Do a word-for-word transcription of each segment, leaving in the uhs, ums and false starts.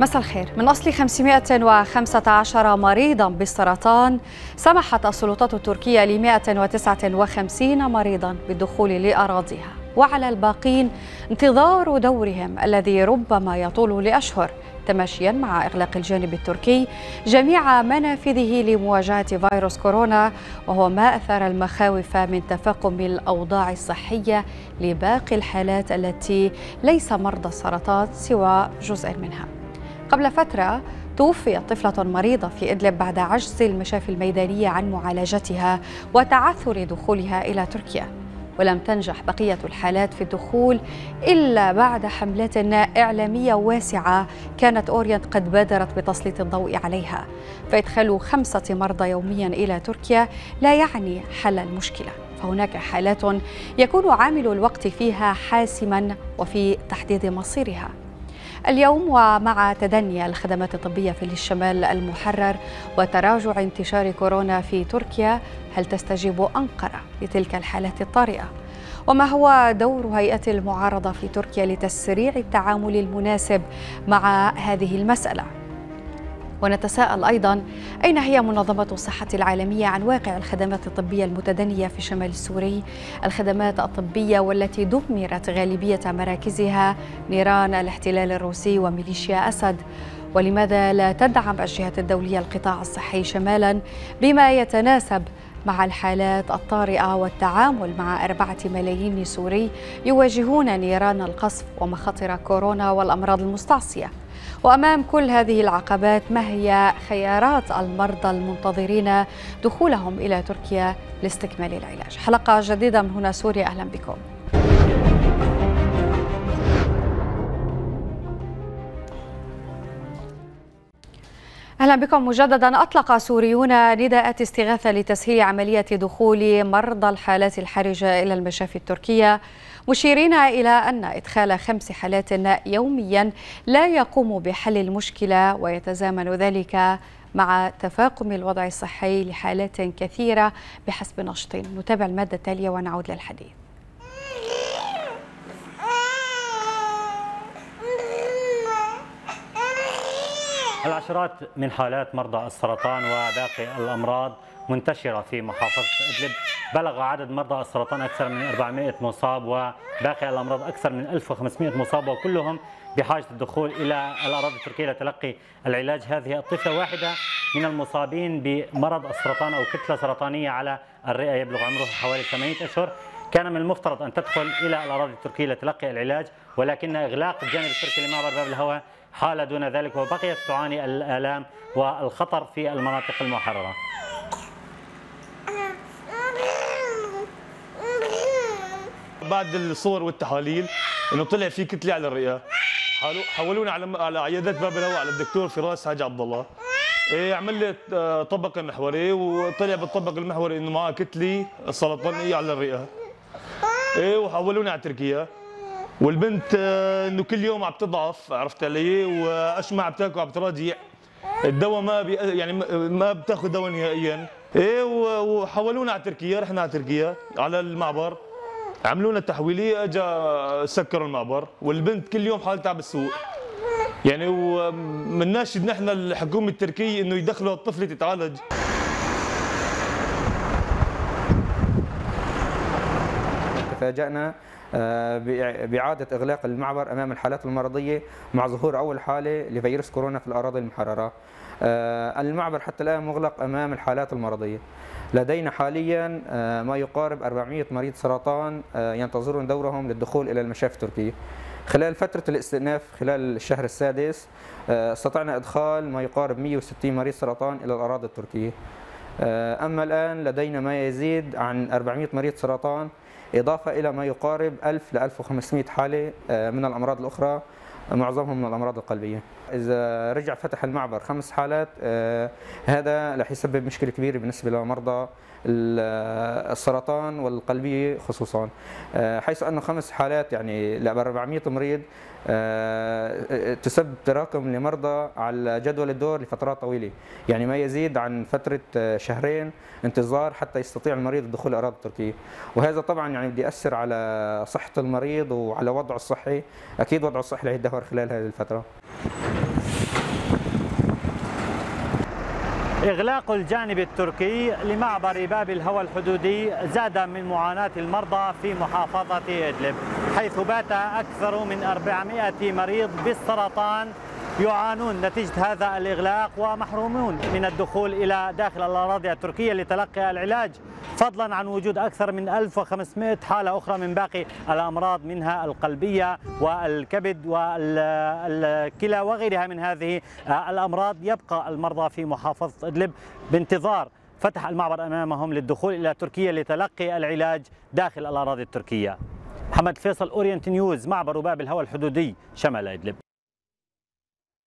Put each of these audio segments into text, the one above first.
مساء الخير. من أصل خمسمائة وخمسة عشر مريضاً بالسرطان، سمحت السلطات التركية ل مائة وتسعة وخمسين مريضاً بالدخول لأراضيها، وعلى الباقين انتظار دورهم الذي ربما يطول لأشهر، تماشياً مع إغلاق الجانب التركي جميع منافذه لمواجهة فيروس كورونا، وهو ما أثار المخاوف من تفاقم الأوضاع الصحية لباقي الحالات التي ليس مرضى السرطان سوى جزء منها. قبل فترة توفيت طفلة مريضة في إدلب بعد عجز المشافي الميدانية عن معالجتها وتعثر دخولها إلى تركيا، ولم تنجح بقية الحالات في الدخول إلا بعد حملات إعلامية واسعة كانت أورينت قد بادرت بتسليط الضوء عليها. فإدخال خمسة مرضى يوميا إلى تركيا لا يعني حل المشكلة، فهناك حالات يكون عامل الوقت فيها حاسما وفي تحديد مصيرها. اليوم ومع تدني الخدمات الطبية في الشمال المحرر وتراجع انتشار كورونا في تركيا، هل تستجيب أنقرة لتلك الحالات الطارئة؟ وما هو دور هيئة المعارضة في تركيا لتسريع التعامل المناسب مع هذه المسألة؟ ونتساءل أيضا أين هي منظمة الصحة العالمية عن واقع الخدمات الطبية المتدنية في الشمال السوري، الخدمات الطبية والتي دمرت غالبية مراكزها نيران الاحتلال الروسي وميليشيا أسد، ولماذا لا تدعم الجهات الدولية القطاع الصحي شمالا بما يتناسب مع الحالات الطارئة والتعامل مع أربعة ملايين سوري يواجهون نيران القصف ومخاطر كورونا والأمراض المستعصية؟ وأمام كل هذه العقبات، ما هي خيارات المرضى المنتظرين دخولهم إلى تركيا لاستكمال العلاج؟ حلقة جديدة من هنا سوريا، أهلا بكم. أهلا بكم مجددا. أطلق سوريون نداءات استغاثة لتسهيل عملية دخول مرضى الحالات الحرجة إلى المشافي التركية، مشيرين إلى أن إدخال خمس حالات يوميا لا يقوم بحل المشكلة، ويتزامن ذلك مع تفاقم الوضع الصحي لحالات كثيرة بحسب نشطين. نتابع المادة التالية ونعود للحديث. العشرات من حالات مرضى السرطان وباقي الأمراض منتشرة في محافظة إدلب. بلغ عدد مرضى السرطان أكثر من أربعمائة مصاب، وباقي الأمراض أكثر من ألف وخمسمائة مصاب، وكلهم بحاجة الدخول إلى الأراضي التركية لتلقي العلاج. هذه الطفلة واحدة من المصابين بمرض السرطان أو كتلة سرطانية على الرئة، يبلغ عمره حوالي ثمانية أشهر. كان من المفترض أن تدخل إلى الأراضي التركية لتلقي العلاج، ولكن إغلاق الجانب التركي لمعبر باب الهوى حال دون ذلك، وبقيت تعاني الآلام والخطر في المناطق المحررة. بعد الصور والتحاليل انه طلع في كتله على الرئه، حولونا على على عيادات باب الهوى على الدكتور فراس حاج عبد الله، عمل لي طبق محوري، وطلع بالطبق المحوري انه معاه كتله سرطانيه على الرئه، وحولونا على تركيا. والبنت انه كل يوم عم تضعف، عرفت علي، واشمع عم تاكل وعم تراجع الدواء، ما يعني ما بتاخذ دواء نهائيا. ايه، وحولونا على تركيا، رحنا على تركيا على المعبر، عملوا لنا تحويليه، اجا سكروا المعبر، والبنت كل يوم حالتها بالسوق يعني. ومناشد نحن الحكومه التركيه انه يدخلوا الطفله تتعالج. تفاجأنا بإعادة إغلاق المعبر أمام الحالات المرضية مع ظهور أول حالة لفيروس كورونا في الأراضي المحررة. المعبر حتى الآن مغلق أمام الحالات المرضية. لدينا حاليا ما يقارب أربعمائة مريض سرطان ينتظرون دورهم للدخول إلى المشافي التركية. خلال فترة الاستئناف خلال الشهر السادس استطعنا إدخال ما يقارب مائة وستين مريض سرطان إلى الأراضي التركية. أما الآن لدينا ما يزيد عن أربعمائة مريض سرطان، إضافة إلى ما يقارب ألف ل ألف وخمسمائة حالة من الأمراض الأخرى، معظمهم من الأمراض القلبية. إذا رجع فتح المعبر خمس حالات، هذا رح يسبب مشكلة كبيرة بالنسبة لمرضى السرطان والقلبية خصوصاً، حيث أنه خمس حالات يعني ل أربعمائة مريض تسبب تراكم لمرضى على جدول الدور لفترات طويلة، يعني ما يزيد عن فترة شهرين انتظار حتى يستطيع المريض الدخول الأراضي التركية. وهذا طبعاً يعني بدي يأثر على صحة المريض وعلى وضعه الصحي، أكيد وضعه الصحي رح يتدهور خلال هذه الفترة. إغلاق الجانب التركي لمعبر باب الهوى الحدودي زاد من معاناة المرضى في محافظة إدلب، حيث بات أكثر من أربعمائة مريض بالسرطان يعانون نتيجة هذا الإغلاق ومحرومون من الدخول إلى داخل الأراضي التركية لتلقي العلاج، فضلا عن وجود أكثر من ألف وخمسمائة حالة أخرى من باقي الأمراض منها القلبية والكبد والكلى وغيرها من هذه الأمراض. يبقى المرضى في محافظة إدلب بانتظار فتح المعبر أمامهم للدخول إلى تركيا لتلقي العلاج داخل الأراضي التركية. محمد فيصل، أورينت نيوز، معبر باب الهوى الحدودي شمال إدلب.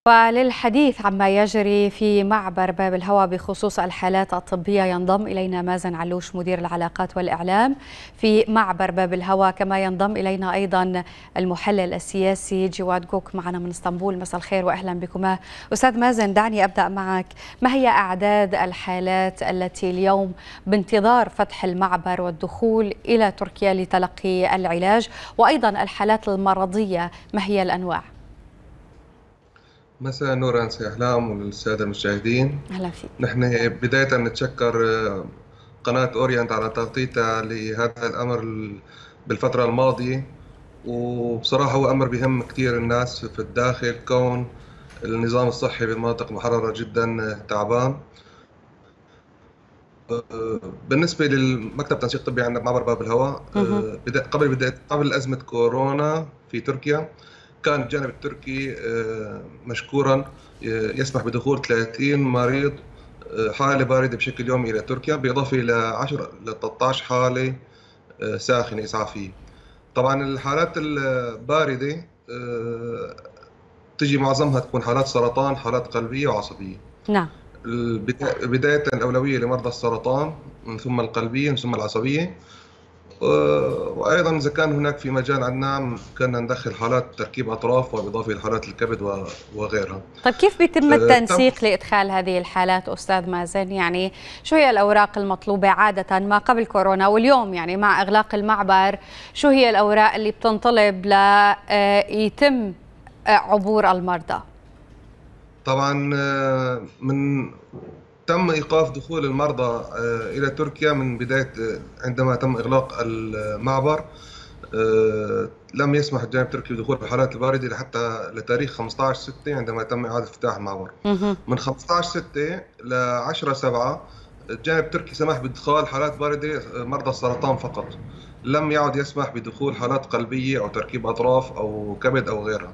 وللحديث عما يجري في معبر باب الهوى بخصوص الحالات الطبية، ينضم إلينا مازن علوش مدير العلاقات والإعلام في معبر باب الهوى، كما ينضم إلينا أيضا المحلل السياسي جواد جوك معنا من اسطنبول. مساء الخير وأهلا بكما. أستاذ مازن، دعني أبدأ معك، ما هي أعداد الحالات التي اليوم بانتظار فتح المعبر والدخول إلى تركيا لتلقي العلاج، وأيضا الحالات المرضية ما هي الأنواع؟ مساء النور أنسي أحلام والسادة المشاهدين. أهلا فيك. نحن بداية نتشكر قناة أورينت على تغطيتها لهذا الأمر بالفترة الماضية، وبصراحة هو أمر بهم كثير الناس في الداخل، كون النظام الصحي بالمناطق محررة جدا تعبان. بالنسبة للمكتب تنسيق طبي عندنا بمعبر باب الهوى، قبل بداية قبل أزمة كورونا في تركيا كان الجانب التركي مشكورا يسمح بدخول ثلاثين مريض حالة باردة بشكل يومي إلى تركيا، بالإضافة إلى عشرة إلى ثلاثة عشر حالة ساخنة إسعافية. طبعا الحالات الباردة تجي معظمها تكون حالات سرطان، حالات قلبية وعصبية. نعم. بداية الأولوية لمرضى السرطان، من ثم القلبية، من ثم العصبية. وايضا اذا كان هناك في مجال عندنا كنا ندخل حالات تركيب اطراف وبالاضافه لحالات الكبد وغيرها. طيب كيف بيتم التنسيق أه لادخال هذه الحالات استاذ مازن؟ يعني شو هي الاوراق المطلوبه عاده ما قبل كورونا، واليوم يعني مع اغلاق المعبر شو هي الاوراق اللي بتنطلب ليتم عبور المرضى؟ طبعا من تم إيقاف دخول المرضى إلى تركيا من بداية عندما تم إغلاق المعبر، لم يسمح الجانب التركي بدخول الحالات الباردة حتى لتاريخ خمسة عشر ستة عندما تم إعادة افتتاح المعبر. من خمسة عشر ستة ل عشرة سبعة الجانب التركي سمح بإدخال حالات باردة مرضى السرطان فقط، لم يعد يسمح بدخول حالات قلبية أو تركيب أطراف أو كبد أو غيرها.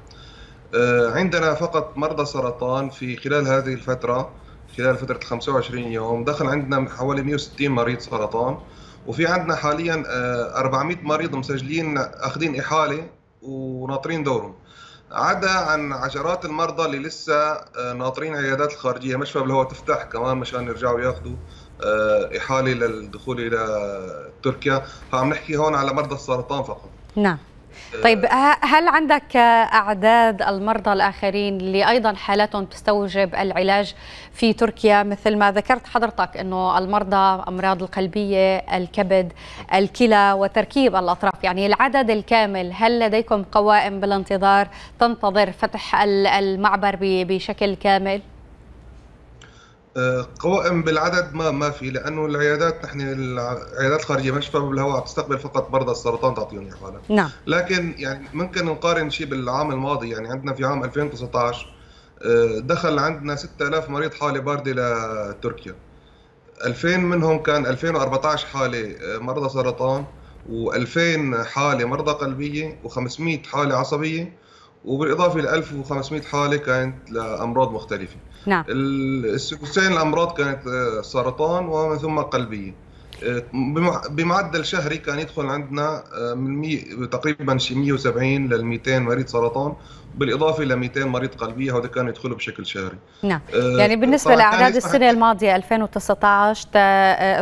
عندنا فقط مرضى سرطان في خلال هذه الفترة، خلال فترة خمسة وعشرين يوم دخل عندنا حوالي مئة وستين مريض سرطان، وفي عندنا حاليا أربعمائة مريض مسجلين أخذين إحالة وناطرين دورهم، عدا عن عشرات المرضى اللي لسه ناطرين عيادات الخارجية. مشفى بالهوى تفتح كمان مشان يرجعوا ياخذوا إحالة للدخول إلى تركيا، فعم نحكي هون على مرضى السرطان فقط. نعم. طيب هل عندك أعداد المرضى الآخرين اللي أيضا حالاتهم تستوجب العلاج في تركيا؟ مثل ما ذكرت حضرتك أنه المرضى أمراض القلبية، الكبد، الكلى وتركيب الأطراف، يعني العدد الكامل هل لديكم قوائم بالانتظار تنتظر فتح المعبر بشكل كامل؟ قوائم بالعدد ما ما في، لانه العيادات نحن العيادات الخارجيه مشفى بالهواء تستقبل فقط مرضى السرطان تعطيهم حالات. نعم. لكن يعني ممكن نقارن شيء بالعام الماضي، يعني عندنا في عام ألفين وتسعة عشر دخل عندنا ستة آلاف مريض حاله بارده لتركيا، ألفين منهم كان ألفين وأربعة عشر حاله مرضى سرطان، و2000 حاله مرضى قلبيه، وخمسمائة حاله عصبيه، وبالاضافه ل ألف وخمسمائة حاله كانت لامراض مختلفه. نعم. السكتين الامراض كانت سرطان ومن ثم قلبيه. بمعدل شهري كان يدخل عندنا من مي... تقريبا شي مئة وسبعين لل مئتين مريض سرطان، بالاضافه ل مئتين مريض قلبيه، هذول كانوا يدخلوا بشكل شهري. نعم. أه يعني بالنسبه لاعداد السنه الماضيه ألفين وتسعة عشر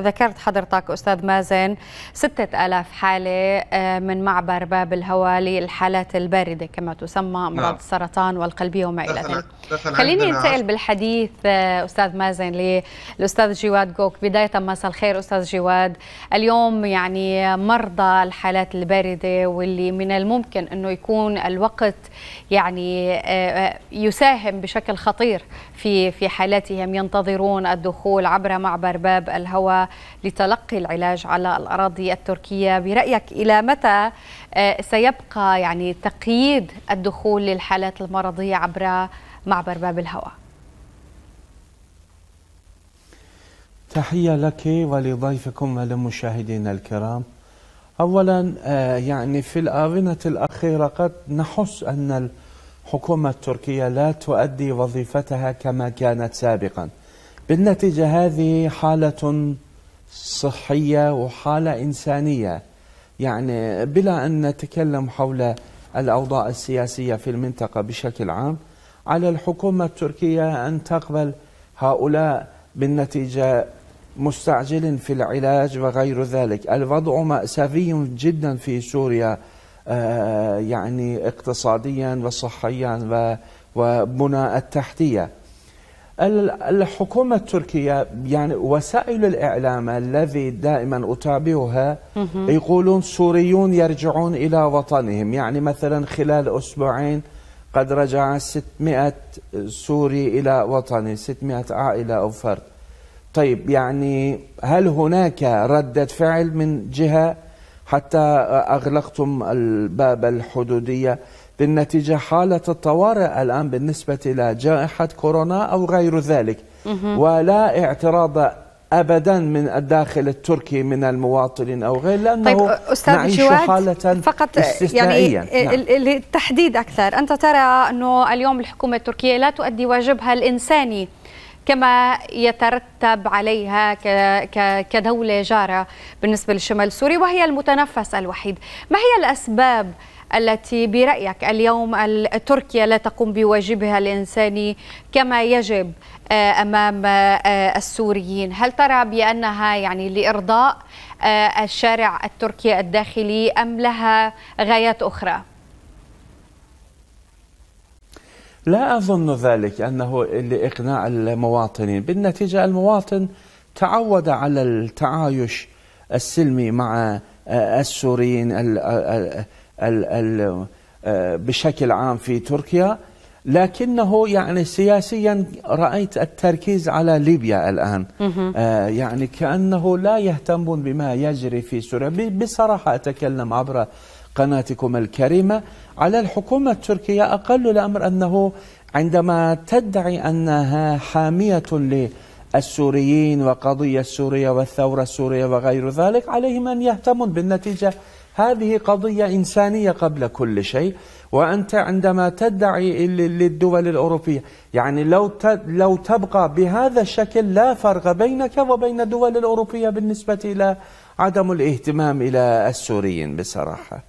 ذكرت حضرتك استاذ مازن ستة آلاف حاله من معبر باب الهوى للحالات البارده كما تسمى، امراض نعم. السرطان والقلبيه وما الى ذلك. خليني انتقل بالحديث استاذ مازن للاستاذ جواد جوك. بدايه مساء الخير استاذ جواد، اليوم يعني مرضى الحالات البارده واللي من الممكن انه يكون الوقت يعني يعني يساهم بشكل خطير في في حالتهم، ينتظرون الدخول عبر معبر باب الهوى لتلقي العلاج على الأراضي التركية. برأيك إلى متى سيبقى يعني تقييد الدخول للحالات المرضية عبر معبر باب الهوى؟ تحية لك ولضيفكم ولمشاهدينا الكرام. أولا يعني في الآونة الأخيرة قد نحس أن الحكومة التركية لا تؤدي وظيفتها كما كانت سابقا، بالنتيجة هذه حالة صحية وحالة إنسانية، يعني بلا أن نتكلم حول الأوضاع السياسية في المنطقة بشكل عام. على الحكومة التركية أن تقبل هؤلاء بالنتيجة مستعجل في العلاج وغير ذلك. الوضع مأساوي جدا في سوريا، آه يعني اقتصاديا وصحيا وبنى التحتية. الحكومة التركية يعني وسائل الإعلام الذي دائما أتابعها يقولون سوريون يرجعون إلى وطنهم، يعني مثلا خلال أسبوعين قد رجع ستمائة سوري إلى وطنه، ستمائة عائلة أو فرد. طيب يعني هل هناك ردة فعل من جهة حتى أغلقتم الباب الحدودية؟ بالنتيجة حالة الطوارئ الآن بالنسبة إلى جائحة كورونا أو غير ذلك، ولا اعتراض أبدا من الداخل التركي من المواطنين أو غير، لأنه طيب نعيش حالة فقط استثنائيا. يعني نعم. التحديد أكثر، أنت ترى أنه اليوم الحكومة التركية لا تؤدي واجبها الإنساني كما يترتب عليها كدولة جارة بالنسبة للشمال السوري وهي المتنفس الوحيد. ما هي الأسباب التي برأيك اليوم تركيا لا تقوم بواجبها الإنساني كما يجب أمام السوريين؟ هل ترى بأنها يعني لإرضاء الشارع التركي الداخلي أم لها غايات أخرى؟ لا أظن ذلك أنه لإقناع المواطنين، بالنتيجة المواطن تعود على التعايش السلمي مع السوريين ال ال ال ال بشكل عام في تركيا، لكنه يعني سياسيا رأيت التركيز على ليبيا الآن، يعني كأنه لا يهتمون بما يجري في سوريا. بصراحة أتكلم عبر قناتكم الكريمة، على الحكومة التركية أقل الأمر أنه عندما تدعي أنها حامية للسوريين وقضية سوريا والثورة السورية وغير ذلك، عليهم أن يهتمون. بالنتيجة هذه قضية إنسانية قبل كل شيء، وأنت عندما تدعي للدول الأوروبية، يعني لو لو تبقى بهذا الشكل لا فرق بينك وبين الدول الأوروبية بالنسبة إلى عدم الاهتمام إلى السوريين بصراحة.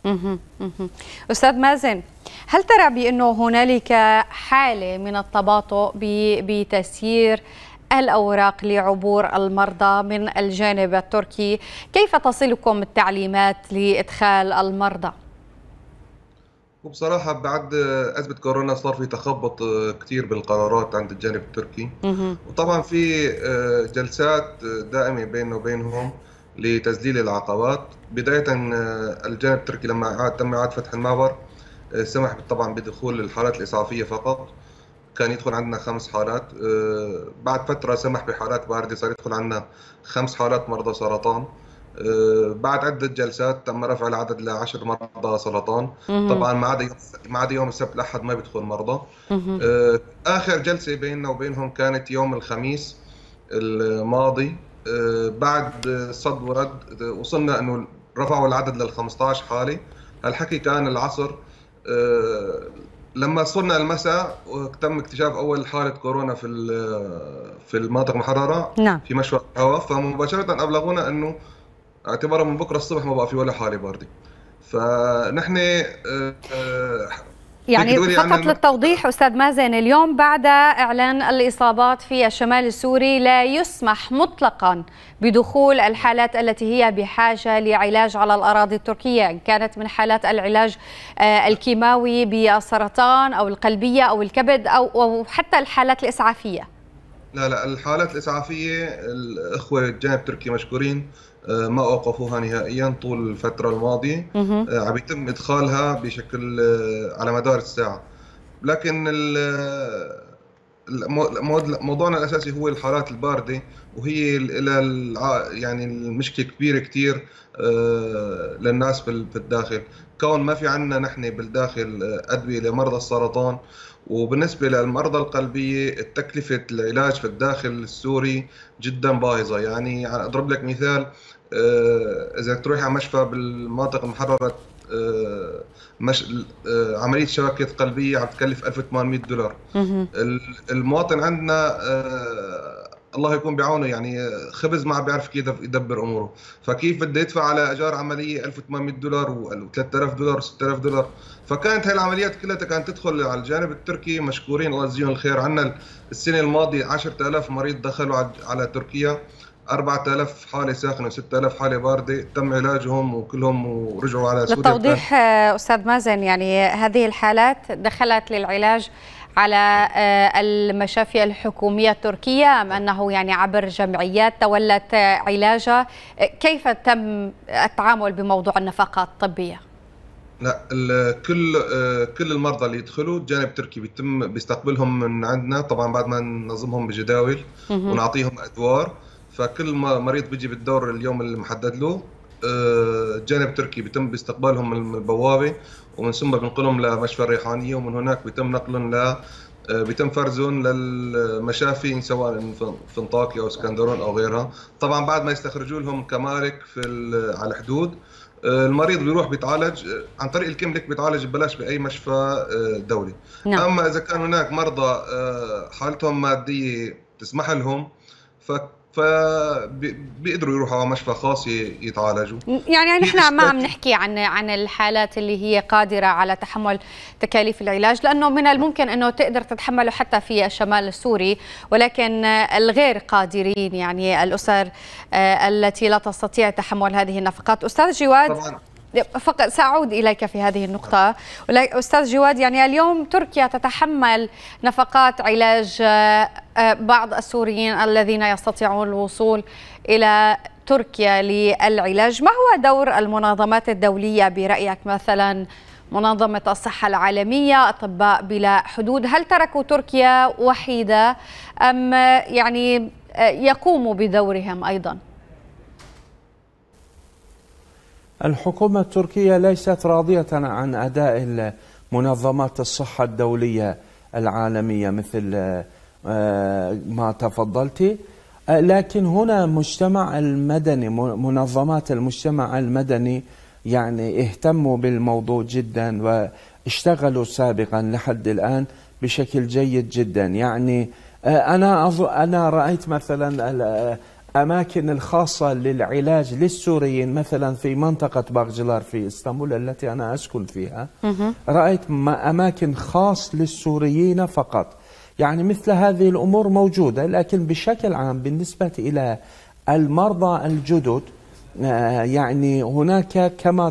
أستاذ مازن، هل ترى بأنه هنالك حالة من التباطؤ بتسيير الأوراق لعبور المرضى من الجانب التركي؟ كيف تصلكم التعليمات لإدخال المرضى؟ وبصراحة بعد أزمة كورونا صار في تخبط كثير بالقرارات عند الجانب التركي، وطبعا في جلسات دائمة بيننا وبينهم لتذليل العقبات. بداية الجانب التركي لما عاد تم إعادة فتح المعبر سمح طبعا بدخول الحالات الإسعافية فقط، كان يدخل عندنا خمس حالات. بعد فترة سمح بحالات باردة، صار يدخل عندنا خمس حالات مرضى سرطان. بعد عدة جلسات تم رفع العدد لعشر مرضى سرطان، طبعا ما عدا ما عدا يوم السبت الأحد ما بيدخل مرضى. آخر جلسة بيننا وبينهم كانت يوم الخميس الماضي، بعد صد ورد وصلنا انه رفعوا العدد لل خمسطعش حاله. هالحكي كان العصر، لما صرنا المساء تم اكتشاف اول حاله كورونا في في المناطق المحرره في مشفى الهواء، فمباشره ابلغونا انه اعتبارا من بكره الصبح ما بقى في ولا حاله باردة. فنحن يعني فقط للتوضيح أستاذ مازن، اليوم بعد إعلان الإصابات في الشمال السوري لا يسمح مطلقا بدخول الحالات التي هي بحاجة لعلاج على الأراضي التركية، إن كانت من حالات العلاج الكيماوي بالسرطان أو القلبية أو الكبد أو حتى الحالات الإسعافية. لا لا، الحالات الإسعافية الأخوة الجانب التركي مشكورين ما اوقفوها نهائيا طول الفتره الماضيه، عم يتم ادخالها بشكل على مدار الساعه. لكن موضوعنا الاساسي هو الحارات البارده، وهي يعني المشكله كبيره كثير للناس بالداخل، كون ما في عندنا نحن بالداخل ادويه لمرضى السرطان. وبالنسبه للمرضى القلبيه تكلفه العلاج في الداخل السوري جدا باهظه، يعني اضرب لك مثال، اذا تروح على مشفى بالمناطق المحرره مش... عملية شبكة قلبية عم تكلف ألف وثمانمئة دولار. المواطن عندنا الله يكون بعونه، يعني خبز ما عم بيعرف كيف يدبر أموره، فكيف بده يدفع على أجار عملية ألف وثمانمئة دولار وثلاثة آلاف دولار وستة آلاف دولار. فكانت هاي العمليات كلها كانت تدخل على الجانب التركي، مشكورين الله يجزيهم الخير. عندنا السنة الماضية عشرة آلاف مريض دخلوا على تركيا، أربعة آلاف حالة ساخنة وستة آلاف حالة باردة تم علاجهم وكلهم ورجعوا على سوريا. للتوضيح أستاذ مازن، يعني هذه الحالات دخلت للعلاج على المشافي الحكومية التركية أم أنه يعني عبر جمعيات تولت علاجها؟ كيف تم التعامل بموضوع النفقات الطبية؟ لا، كل كل المرضى اللي يدخلوا الجانب التركي بيتم بيستقبلهم من عندنا، طبعا بعد ما ننظمهم بجداول ونعطيهم أدوار. فكل مريض بيجي بالدور اليوم المحدد له، الجانب التركي بيتم باستقبالهم من البوابه، ومن ثم بنقلهم لمشفى الريحانيه، ومن هناك بيتم نقلهم ل بيتم فرزهم للمشافي سواء في انطاكيا او اسكندرون او غيرها. طبعا بعد ما يستخرجوا لهم كمارك في على الحدود، المريض بيروح بيتعالج عن طريق الكملك، بيتعالج ببلاش باي مشفى دولي. نعم. اما اذا كان هناك مرضى حالتهم ماديه تسمح لهم ف فبيقدروا يروحوا على مشفى خاص يتعالجوا. يعني نحن ما عم نحكي عن عن الحالات اللي هي قادرة على تحمل تكاليف العلاج، لأنه من الممكن أنه تقدر تتحمله حتى في الشمال السوري، ولكن الغير قادرين يعني الأسر التي لا تستطيع تحمل هذه النفقات. أستاذ جواد، طبعاً. فقط سأعود إليك في هذه النقطة. أستاذ جواد، يعني اليوم تركيا تتحمل نفقات علاج بعض السوريين الذين يستطيعون الوصول إلى تركيا للعلاج. ما هو دور المنظمات الدولية برأيك، مثلا منظمة الصحة العالمية، أطباء بلا حدود؟ هل تركوا تركيا وحيدة أم يعني يقوموا بدورهم أيضا؟ الحكومة التركية ليست راضية عن أداء منظمات الصحة الدولية العالمية مثل ما تفضلتي، لكن هنا مجتمع المدني، منظمات المجتمع المدني يعني اهتموا بالموضوع جدا واشتغلوا سابقا لحد الآن بشكل جيد جدا. يعني أنا أنا رأيت مثلا أماكن الخاصة للعلاج للسوريين مثلا في منطقة باغجلار في إسطنبول التي أنا أسكن فيها، رأيت أماكن خاص للسوريين فقط. يعني مثل هذه الأمور موجودة، لكن بشكل عام بالنسبة إلى المرضى الجدد يعني هناك كما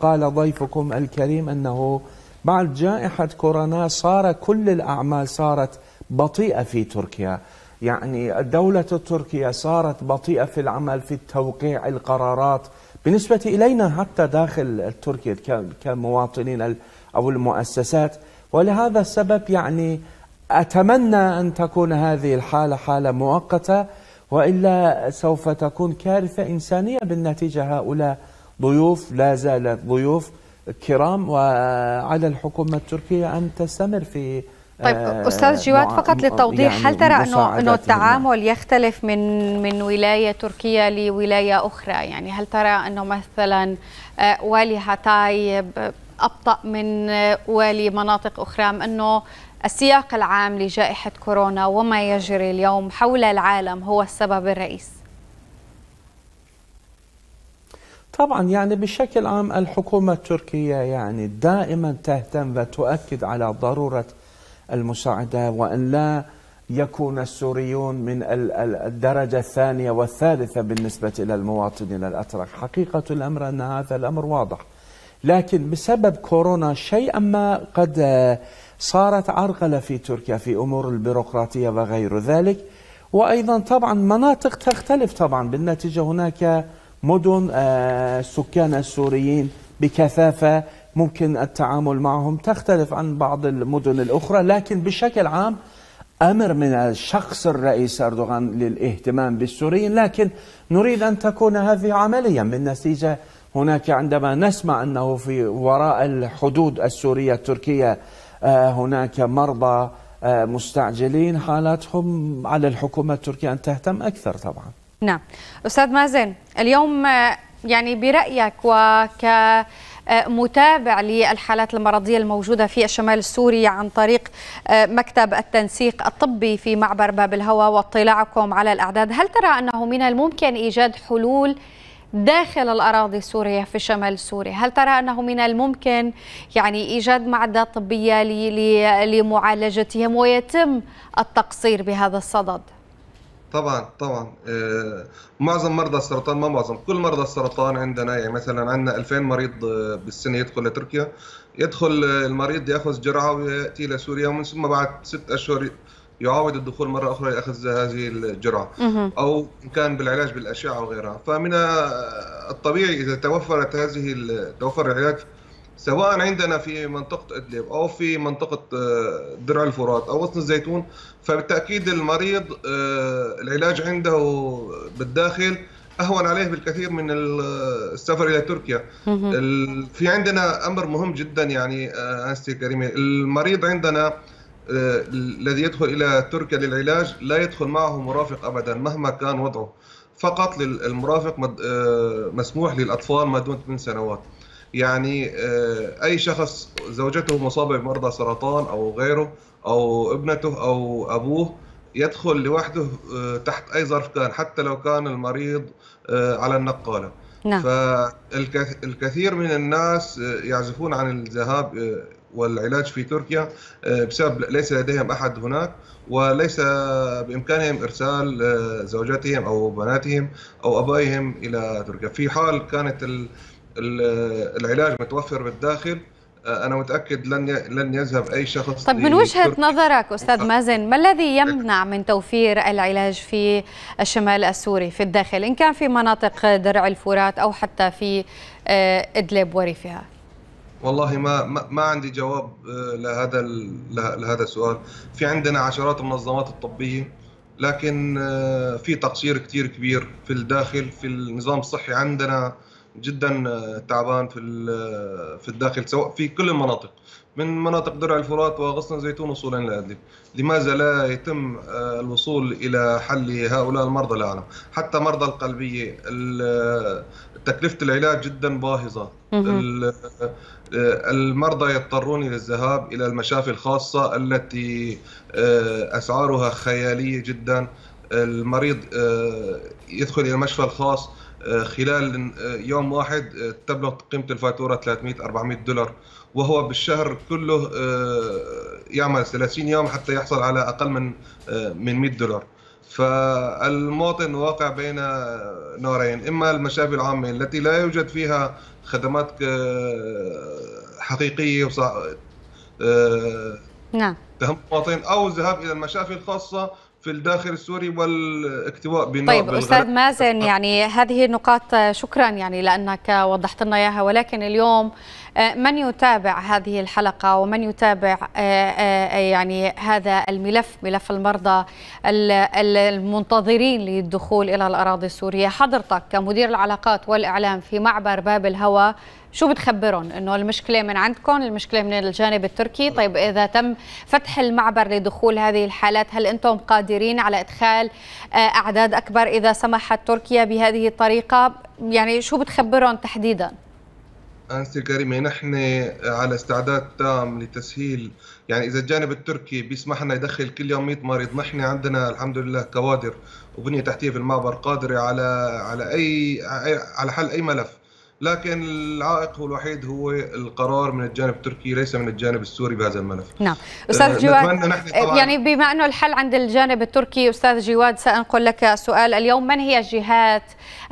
قال ضيفكم الكريم أنه بعد جائحة كورونا صار كل الأعمال صارت بطيئة في تركيا، يعني الدولة التركية صارت بطيئة في العمل في توقيع القرارات بالنسبة إلينا حتى داخل تركيا كمواطنين أو المؤسسات. ولهذا السبب يعني أتمنى أن تكون هذه الحالة حالة مؤقتة، وإلا سوف تكون كارثة إنسانية بالنتيجة. هؤلاء ضيوف لا زالت ضيوف كرام، وعلى الحكومة التركية أن تستمر في. طيب أستاذ جواد، فقط للتوضيح، يعني هل ترى أنه أنه التعامل يختلف من من ولاية تركيا لولاية أخرى؟ يعني هل ترى أنه مثلا والي هاتاي أبطأ من والي مناطق أخرى، أم أنه السياق العام لجائحة كورونا وما يجري اليوم حول العالم هو السبب الرئيسي؟ طبعا يعني بشكل عام الحكومة التركية يعني دائما تهتم وتؤكد على ضرورة المساعدة، وأن لا يكون السوريون من الدرجة الثانية والثالثة بالنسبة إلى المواطنين الأتراك. حقيقة الأمر أن هذا الأمر واضح، لكن بسبب كورونا شيئا ما قد صارت عرقلة في تركيا في أمور البيروقراطية وغير ذلك. وأيضا طبعا مناطق تختلف، طبعا بالنتيجة هناك مدن سكان السوريين بكثافة ممكن التعامل معهم، تختلف عن بعض المدن الأخرى، لكن بشكل عام أمر من الشخص الرئيس أردوغان للاهتمام بالسوريين، لكن نريد أن تكون هذه عمليا بالنتيجة. هناك عندما نسمع أنه في وراء الحدود السورية التركية هناك مرضى مستعجلين، حالاتهم على الحكومة التركية أن تهتم أكثر طبعا. نعم أستاذ مازن، اليوم يعني برأيك وكمتابع للحالات المرضية الموجودة في الشمال السوري عن طريق مكتب التنسيق الطبي في معبر باب الهوى واطلاعكم على الأعداد، هل ترى أنه من الممكن إيجاد حلول داخل الأراضي السورية في شمال سوريا؟ هل ترى أنه من الممكن يعني إيجاد معدات طبية لمعالجتهم ويتم التقصير بهذا الصدد؟ طبعا طبعا آه، معظم مرضى السرطان، ما معظم كل مرضى السرطان عندنا، يعني مثلا عندنا ألفين مريض بالسنه يدخل لتركيا، يدخل المريض ياخذ جرعه وياتي الى سوريا، ومن ثم بعد ست اشهر يعاود الدخول مره اخرى لاخذ هذه الجرعه او كان بالعلاج بالاشعه وغيرها. فمن الطبيعي اذا توفرت هذه توفر العلاج سواء عندنا في منطقة إدلب أو في منطقة درع الفرات أو غصن الزيتون، فبالتأكيد المريض العلاج عنده بالداخل أهون عليه بالكثير من السفر إلى تركيا. في عندنا أمر مهم جدا يعني أنستي كريمة، المريض عندنا الذي يدخل إلى تركيا للعلاج لا يدخل معه مرافق أبدا مهما كان وضعه، فقط للمرافق مسموح للأطفال ما دون ثمان سنوات. يعني أي شخص زوجته مصابة بمرضى سرطان أو غيره أو ابنته أو أبوه يدخل لوحده تحت أي ظرف كان، حتى لو كان المريض على النقالة. نعم. فالكثير من الناس يعزفون عن الذهاب والعلاج في تركيا بسبب ليس لديهم أحد هناك، وليس بإمكانهم إرسال زوجاتهم أو بناتهم أو أبائهم إلى تركيا. في حال كانت ال العلاج متوفر بالداخل أنا متأكد لن لن يذهب أي شخص. طيب من وجهة نظرك أستاذ مازن، ما الذي يمنع من توفير العلاج في الشمال السوري في الداخل، إن كان في مناطق درع الفرات أو حتى في إدلب وريفها؟ والله ما ما عندي جواب لهذا لهذا السؤال. في عندنا عشرات المنظمات الطبية، لكن في تقصير كتير كبير في الداخل، في النظام الصحي عندنا جدا تعبان في في الداخل، سواء في كل المناطق من مناطق درع الفرات وغصن الزيتون وصولا الى ادلب. لماذا لا يتم الوصول الى حل هؤلاء المرضى؟ لا اعلم. حتى مرضى القلبيه تكلفه العلاج جدا باهظه، المرضى يضطرون للذهاب الى المشافي الخاصه التي اسعارها خياليه جدا. المريض يدخل الى المشفى الخاص خلال يوم واحد تبلغ قيمة الفاتورة ثلاثمئة أربعمئة دولار، وهو بالشهر كله يعمل ثلاثين يوم حتى يحصل على أقل من من مئة دولار. فالمواطن واقع بين نارين، إما المشافي العامة التي لا يوجد فيها خدمات حقيقية نعم تهم المواطن، أو الذهاب إلى المشافي الخاصة في الداخل السوري والاكتواء بالنار. طيب أستاذ مازن، يعني هذه النقاط شكرا يعني لأنك وضحت لنا إياها، ولكن اليوم من يتابع هذه الحلقة ومن يتابع يعني هذا الملف، ملف المرضى المنتظرين للدخول إلى الأراضي السورية، حضرتك كمدير العلاقات والإعلام في معبر باب الهوى شو بتخبرهم؟ إنه المشكلة من عندكم، المشكلة من الجانب التركي. طيب إذا تم فتح المعبر لدخول هذه الحالات، هل أنتم قادرين على إدخال أعداد أكبر إذا سمحت تركيا بهذه الطريقة؟ يعني شو بتخبرهم تحديدا؟ أنستي الكريمة، نحن على استعداد تام لتسهيل، يعني إذا الجانب التركي بيسمح لنا يدخل كل يوم مئة مريض، نحن عندنا الحمد لله كوادر وبنية تحتية في المعبر قادرة على على أي على حل أي ملف. لكن العائق هو الوحيد هو القرار من الجانب التركي، ليس من الجانب السوري بهذا الملف. نعم أستاذ جواد، يعني بما أنه الحل عند الجانب التركي، أستاذ جواد سأنقل لك سؤال اليوم، من هي الجهات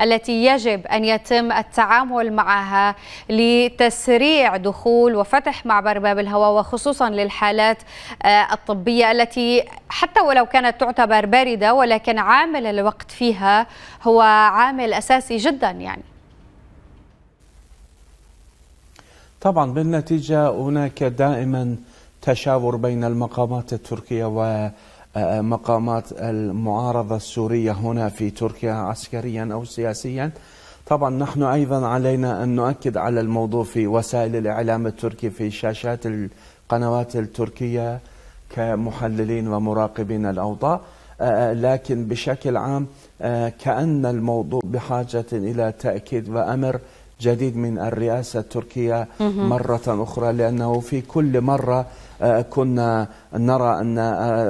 التي يجب أن يتم التعامل معها لتسريع دخول وفتح معبر باب الهوى، وخصوصا للحالات الطبية التي حتى ولو كانت تعتبر باردة ولكن عامل الوقت فيها هو عامل أساسي جدا يعني؟ طبعا بالنتيجة هناك دائما تشاور بين المقامات التركية ومقامات المعارضة السورية هنا في تركيا عسكريا أو سياسيا. طبعا نحن أيضا علينا أن نؤكد على الموضوع في وسائل الإعلام التركي، في شاشات القنوات التركية كمحللين ومراقبين الأوضاع، لكن بشكل عام كأن الموضوع بحاجة إلى تأكيد وأمر جديد من الرئاسة التركية مرة أخرى، لأنه في كل مرة كنا نرى أن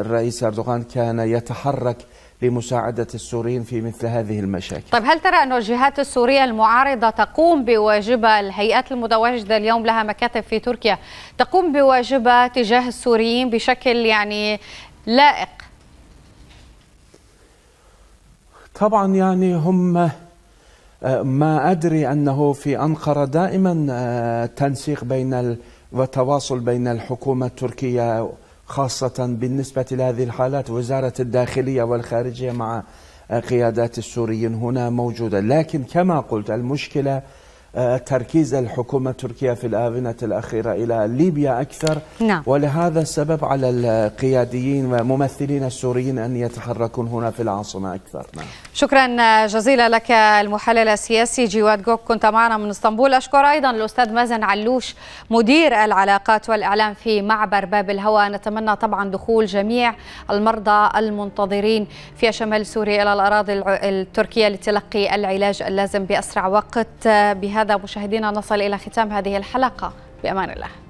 الرئيس أردوغان كان يتحرك لمساعدة السوريين في مثل هذه المشاكل. طيب، هل ترى أن الجهات السورية المعارضة تقوم بواجبها؟ الهيئات المتواجدة اليوم لها مكاتب في تركيا، تقوم بواجبها تجاه السوريين بشكل يعني لائق؟ طبعا يعني هم ما أدري أنه في أنقرة دائما تنسيق بين وتواصل بين الحكومة التركية خاصة بالنسبة لهذه الحالات، وزارة الداخلية والخارجية مع قيادات السوريين هنا موجودة، لكن كما قلت المشكلة تركيز الحكومة التركية في الآونة الأخيرة إلى ليبيا أكثر. نعم. ولهذا السبب على القياديين وممثلين السوريين أن يتحركون هنا في العاصمة أكثر. نعم. شكرا جزيلا لك المحلل السياسي جواد جوك، كنت معنا من اسطنبول. أشكر أيضا الأستاذ مازن علوش مدير العلاقات والإعلام في معبر باب الهوى. نتمنى طبعا دخول جميع المرضى المنتظرين في شمال سوريا إلى الأراضي التركية لتلقي العلاج اللازم بأسرع وقت. بهذا مشاهدينا نصل إلى ختام هذه الحلقة، بأمان الله.